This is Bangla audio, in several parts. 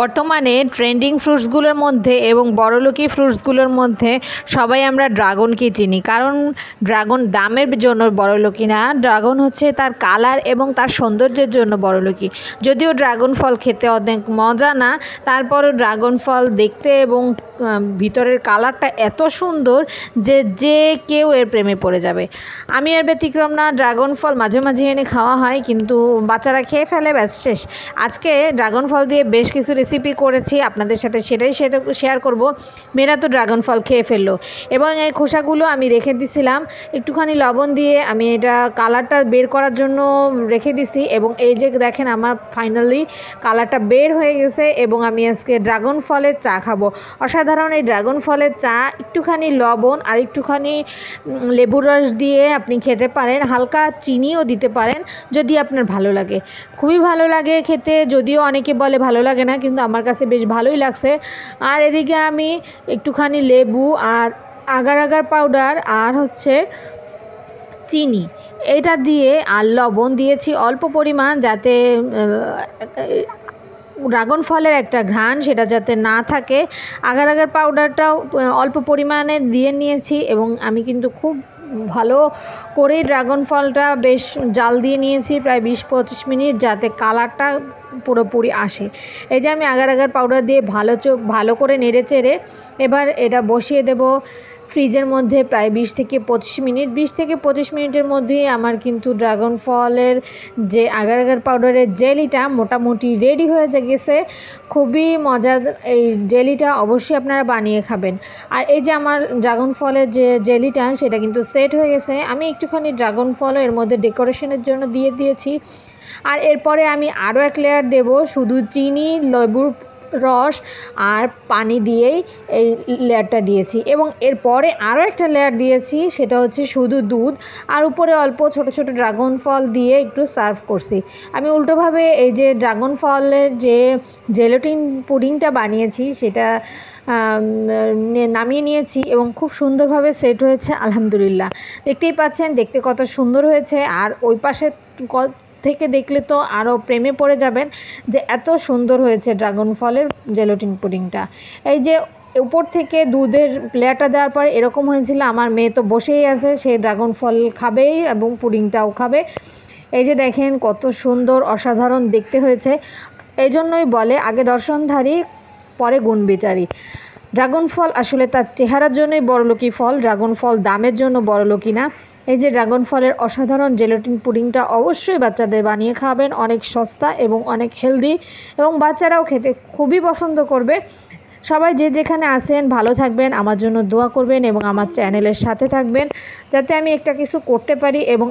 বর্তমানে ট্রেন্ডিং ফ্রুটসগুলোর মধ্যে এবং বড়লোকি ফ্রুটসগুলোর মধ্যে সবাই আমরা ড্রাগনকে চিনি, কারণ ড্রাগন দামের জন্য বড়লোকি না। ড্রাগন হচ্ছে তার কালার এবং তার সৌন্দর্যের জন্য বড়লোকি। যদিও ড্রাগন ফল খেতে অনেক মজা না, তারপরও ড্রাগন ফল দেখতে এবং ভিতরের কালারটা এত সুন্দর যে যে কেউ এর প্রেমে পড়ে যাবে। আমি এর ব্যতিক্রম না। ড্রাগন ফল মাঝে মাঝে এনে খাওয়া হয়, কিন্তু বাচ্চারা খেয়ে ফেলে, ব্যাস শেষ। আজকে ড্রাগন ফল দিয়ে বেশ কিছু রেসিপি করেছি, আপনাদের সাথে সেটাই শেয়ার করব। মেয়েরা তো ড্রাগন ফল খেয়ে ফেললো এবং এই খোসাগুলো আমি রেখে দিছিলাম, একটুখানি লবণ দিয়ে আমি এটা কালারটা বের করার জন্য রেখে দিছি এবং এই যে দেখেন আমার ফাইনালি কালারটা বের হয়ে গেছে এবং আমি আজকে ড্রাগন ফলের চা খাবো। অসাধারণ এই ড্রাগন ফলের চা, একটুখানি লবণ আর একটুখানি লেবুর রস দিয়ে আপনি খেতে পারেন, হালকা চিনিও দিতে পারেন যদি আপনার ভালো লাগে। খুবই ভালো লাগে খেতে, যদিও অনেকে বলে ভালো লাগে না, কিন্তু আমার কাছে বেশ ভালোই লাগছে। আর এদিকে আমি একটুখানি লেবু আর আগার আগার পাউডার আর হচ্ছে চিনি এটা দিয়ে আর লবণ দিয়েছি অল্প পরিমাণ, যাতে ড্রাগন ফলের একটা ঘ্রাণ সেটা যাতে না থাকে। আগার আগার পাউডারটাও অল্প পরিমাণে দিয়ে নিয়েছি এবং আমি কিন্তু খুব ভালো করে ড্রাগন ফলটা বেশ জাল দিয়ে নিয়েছি প্রায় 20-25 মিনিট, যাতে কালারটা পুরোপুরি আসে। এই যে আমি আগার আগার পাউডার দিয়ে ভালো করে নেড়ে চেড়ে এবার এটা বসিয়ে দেব ফ্রিজের মধ্যে প্রায় 20 থেকে 25 মিনিট। 20 থেকে 25 মিনিটের মধ্যেই আমার কিন্তু ড্রাগন ফলের যে আগার আগার পাউডারের জেলিটা মোটামুটি রেডি হয়ে গেছে। খুবই মজার এই জেলিটা, অবশ্যই আপনারা বানিয়ে খাবেন। আর এই যে আমার ড্রাগন ফলের যে জেলিটা সেটা কিন্তু সেট হয়ে গেছে। আমি একটুখানি ড্রাগন ফলও এর মধ্যে ডেকোরেশনের জন্য দিয়ে দিয়েছি। আর এরপরে আমি আরও এক লেয়ার দেব, শুধু চিনি, লেবুর রস আর পানি দিয়েই এই লেয়ারটা দিয়েছি এবং এরপরে আরও একটা লেয়ার দিয়েছি, সেটা হচ্ছে শুধু দুধ আর উপরে অল্প ছোট ছোট ড্রাগন ফল দিয়ে একটু সার্ভ করছি। আমি উল্টোভাবে এই যে ড্রাগন ফলের যে জেলাটিন পুডিংটা বানিয়েছি সেটা নামিয়ে নিয়েছি এবং খুব সুন্দরভাবে সেট হয়েছে, আলহামদুলিল্লাহ। দেখতেই পাচ্ছেন দেখতে কত সুন্দর হয়েছে, আর ওই পাশে থেকে দেখলে তো আরও প্রেমে পড়ে যাবেন যে এত সুন্দর হয়েছে ড্রাগন ফলের জেলাটিন পুডিংটা। এই যে উপর থেকে দুধের প্লেয়ারটা দেওয়ার পর এরকম হয়েছিল। আমার মেয়ে তো বসেই আছে, সে ড্রাগন ফল খাবেই এবং পুডিংটাও খাবে। এই যে দেখেন কত সুন্দর, অসাধারণ দেখতে হয়েছে। এই জন্যই বলে আগে দর্শনধারী পরে গুণ বিচারী। ড্রাগন ফল আসলে তার চেহারার জন্যই বড়লোকি ফল, ড্রাগন ফল দামের জন্য বড়লোকি না। এই যে ড্রাগন ফলের অসাধারণ জেলাটিন পুডিংটা অবশ্যই বাচ্চাদের বানিয়ে খাওয়াবেন, অনেক সস্তা এবং অনেক হেলদি এবং বাচ্চারাও খেতে খুবই পছন্দ করবে। সবাই যে যেখানে আছেন ভালো থাকবেন, আমার জন্য দোয়া করবেন এবং আমার চ্যানেলের সাথে থাকবেন যাতে আমি একটা কিছু করতে পারি। এবং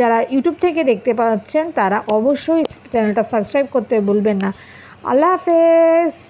যারা ইউটিউব থেকে দেখতে পাচ্ছেন তারা অবশ্যই চ্যানেলটা সাবস্ক্রাইব করতে ভুলবেন না। আল্লাহ হাফেজ।